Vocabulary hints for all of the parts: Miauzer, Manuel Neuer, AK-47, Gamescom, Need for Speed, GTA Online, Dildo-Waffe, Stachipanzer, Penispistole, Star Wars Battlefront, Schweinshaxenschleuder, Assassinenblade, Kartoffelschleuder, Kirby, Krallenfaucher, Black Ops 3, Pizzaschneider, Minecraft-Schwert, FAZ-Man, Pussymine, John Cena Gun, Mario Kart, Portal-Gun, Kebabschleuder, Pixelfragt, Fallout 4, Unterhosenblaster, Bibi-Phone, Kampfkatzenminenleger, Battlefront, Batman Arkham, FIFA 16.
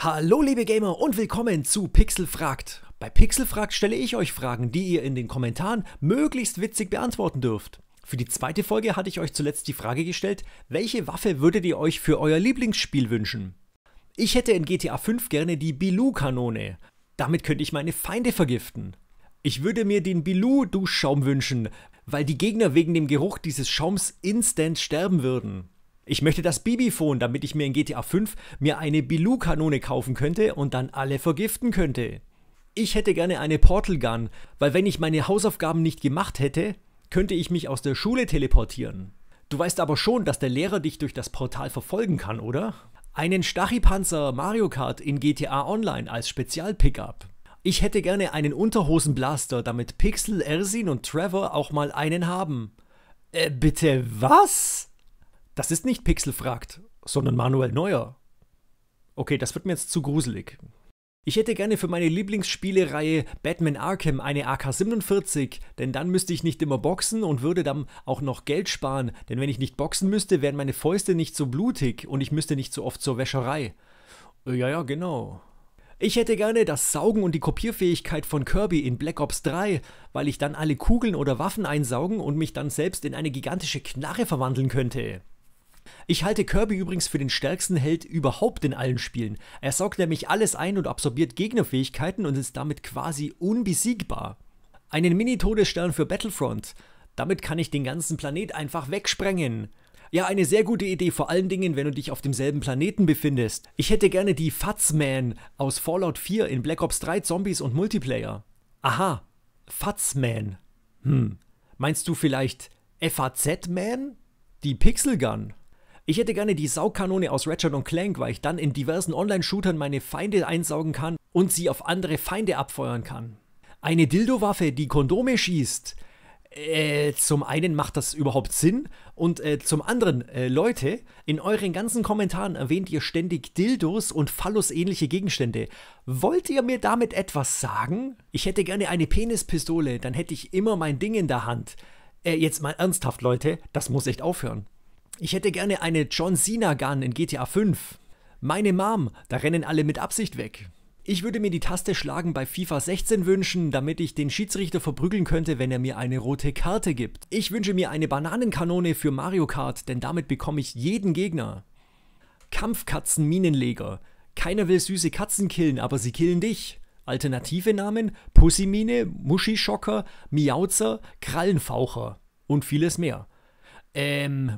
Hallo liebe Gamer und willkommen zu Pixelfragt. Bei Pixelfragt stelle ich euch Fragen, die ihr in den Kommentaren möglichst witzig beantworten dürft. Für die zweite Folge hatte ich euch zuletzt die Frage gestellt, welche Waffe würdet ihr euch für euer Lieblingsspiel wünschen? Ich hätte in GTA 5 gerne die Bilou-Kanone. Damit könnte ich meine Feinde vergiften. Ich würde mir den Bilou-Duschschaum wünschen, weil die Gegner wegen dem Geruch dieses Schaums instant sterben würden. Ich möchte das Bibi-Phone, damit ich mir in GTA 5 eine Bilou-Kanone kaufen könnte und dann alle vergiften könnte. Ich hätte gerne eine Portal-Gun, weil wenn ich meine Hausaufgaben nicht gemacht hätte, könnte ich mich aus der Schule teleportieren. Du weißt aber schon, dass der Lehrer dich durch das Portal verfolgen kann, oder? Einen Stachipanzer Mario Kart in GTA Online als Spezial-Pickup. Ich hätte gerne einen Unterhosenblaster, damit Pixel, Ersin und Trevor auch mal einen haben. Bitte was? Das ist nicht Pixelfragt, sondern Manuel Neuer. Okay, das wird mir jetzt zu gruselig. Ich hätte gerne für meine Lieblingsspielereihe Batman Arkham eine AK-47, denn dann müsste ich nicht immer boxen und würde dann auch noch Geld sparen, denn wenn ich nicht boxen müsste, wären meine Fäuste nicht so blutig und ich müsste nicht so oft zur Wäscherei. Ja, genau. Ich hätte gerne das Saugen und die Kopierfähigkeit von Kirby in Black Ops 3, weil ich dann alle Kugeln oder Waffen einsaugen und mich dann selbst in eine gigantische Knarre verwandeln könnte. Ich halte Kirby übrigens für den stärksten Held überhaupt in allen Spielen. Er saugt nämlich alles ein und absorbiert Gegnerfähigkeiten und ist damit quasi unbesiegbar. Einen Mini-Todesstern für Battlefront. Damit kann ich den ganzen Planet einfach wegsprengen. Ja, eine sehr gute Idee, vor allen Dingen, wenn du dich auf demselben Planeten befindest. Ich hätte gerne die FAZ-Man aus Fallout 4 in Black Ops 3 Zombies und Multiplayer. Aha, FAZ-Man. Meinst du vielleicht FAZ-Man? Die Pixelgun? Ich hätte gerne die Saugkanone aus Ratchet & Clank, weil ich dann in diversen Online-Shootern meine Feinde einsaugen kann und sie auf andere Feinde abfeuern kann. Eine Dildo-Waffe, die Kondome schießt. Zum einen macht das überhaupt Sinn und zum anderen, Leute, in euren ganzen Kommentaren erwähnt ihr ständig Dildos und Phallus-ähnliche Gegenstände. Wollt ihr mir damit etwas sagen? Ich hätte gerne eine Penispistole, dann hätte ich immer mein Ding in der Hand. Jetzt mal ernsthaft, Leute, das muss echt aufhören. Ich hätte gerne eine John Cena Gun in GTA 5. Meine Mom, da rennen alle mit Absicht weg. Ich würde mir die Taste Schlagen bei FIFA 16 wünschen, damit ich den Schiedsrichter verprügeln könnte, wenn er mir eine rote Karte gibt. Ich wünsche mir eine Bananenkanone für Mario Kart, denn damit bekomme ich jeden Gegner. Kampfkatzenminenleger. Keiner will süße Katzen killen, aber sie killen dich. Alternative Namen: Pussymine, Muschischocker, Miauzer, Krallenfaucher und vieles mehr.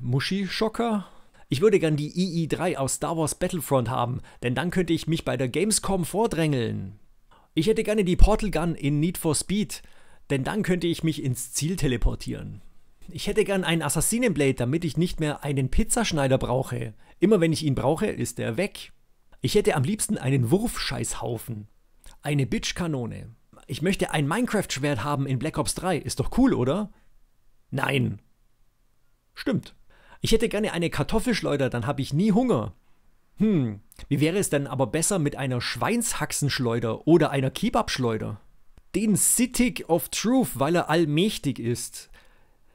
Muschischocker? Ich würde gern die EE-3 aus Star Wars Battlefront haben, denn dann könnte ich mich bei der Gamescom vordrängeln. Ich hätte gerne die Portal-Gun in Need for Speed, denn dann könnte ich mich ins Ziel teleportieren. Ich hätte gern einen Assassinenblade, damit ich nicht mehr einen Pizzaschneider brauche. Immer wenn ich ihn brauche, ist er weg. Ich hätte am liebsten einen Wurfscheißhaufen. Eine Bitch-Kanone. Ich möchte ein Minecraft-Schwert haben in Black Ops 3. Ist doch cool, oder? Nein. Stimmt. Ich hätte gerne eine Kartoffelschleuder, dann habe ich nie Hunger. Wie wäre es denn aber besser mit einer Schweinshaxenschleuder oder einer Kebabschleuder? Den Sittig of Truth, weil er allmächtig ist.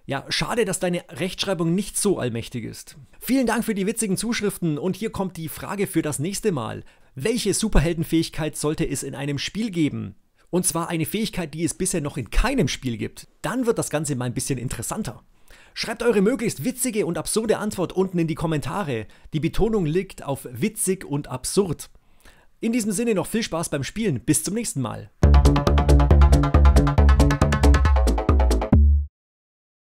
Ja, schade, dass deine Rechtschreibung nicht so allmächtig ist. Vielen Dank für die witzigen Zuschriften und hier kommt die Frage für das nächste Mal. Welche Superheldenfähigkeit sollte es in einem Spiel geben? Und zwar eine Fähigkeit, die es bisher noch in keinem Spiel gibt. Dann wird das Ganze mal ein bisschen interessanter. Schreibt eure möglichst witzige und absurde Antwort unten in die Kommentare. Die Betonung liegt auf witzig und absurd. In diesem Sinne noch viel Spaß beim Spielen. Bis zum nächsten Mal.